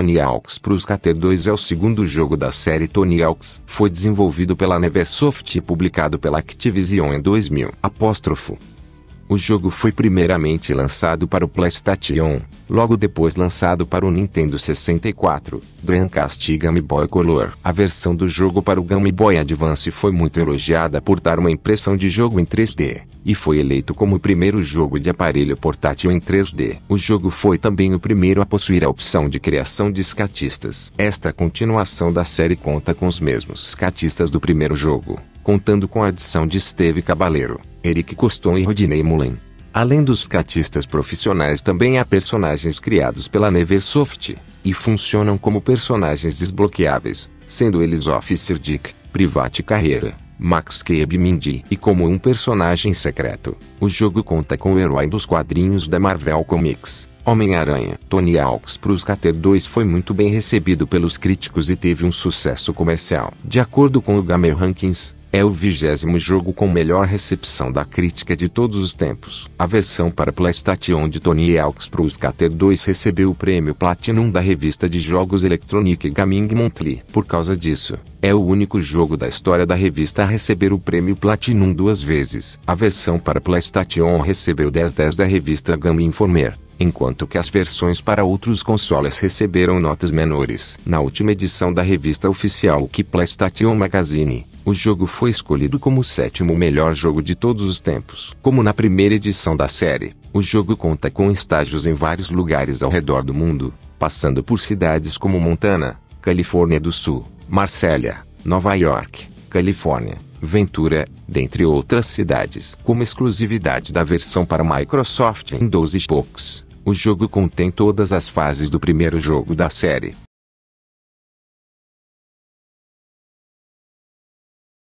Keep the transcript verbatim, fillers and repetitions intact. Tony Hawk's Pro Skater dois é o segundo jogo da série Tony Hawk's. Foi desenvolvido pela Neversoft e publicado pela Activision em dois mil. Apóstrofo. O jogo foi primeiramente lançado para o PlayStation, logo depois lançado para o Nintendo sessenta e quatro, Dreamcast e Game Boy Color. A versão do jogo para o Game Boy Advance foi muito elogiada por dar uma impressão de jogo em três D, e foi eleito como o primeiro jogo de aparelho portátil em três D. O jogo foi também o primeiro a possuir a opção de criação de skatistas. Esta continuação da série conta com os mesmos skatistas do primeiro jogo, contando com a adição de Steve Caballero, Eric Coston e Rodney Mullen. Além dos skatistas profissionais, também há personagens criados pela Neversoft, e funcionam como personagens desbloqueáveis, sendo eles Officer Dick, Private Carreira, Max Keb e Mindy. E como um personagem secreto, o jogo conta com o herói dos quadrinhos da Marvel Comics, Homem-Aranha. Tony Hawk's Pro Skater dois foi muito bem recebido pelos críticos e teve um sucesso comercial. De acordo com o Game Rankings, é o vigésimo jogo com melhor recepção da crítica de todos os tempos. A versão para PlayStation de Tony Hawk's Pro Skater dois recebeu o prêmio Platinum da revista de jogos Electronic Gaming Monthly. Por causa disso, é o único jogo da história da revista a receber o prêmio Platinum duas vezes. A versão para PlayStation recebeu dez dez da revista Game Informer, enquanto que as versões para outros consoles receberam notas menores. Na última edição da revista oficial que PlayStation Magazine, o jogo foi escolhido como o sétimo melhor jogo de todos os tempos. Como na primeira edição da série, o jogo conta com estágios em vários lugares ao redor do mundo, passando por cidades como Montana, Califórnia do Sul, Marsella, Nova York, Califórnia, Ventura, dentre outras cidades. Como exclusividade da versão para Microsoft Windows e Xbox, o jogo contém todas as fases do primeiro jogo da série,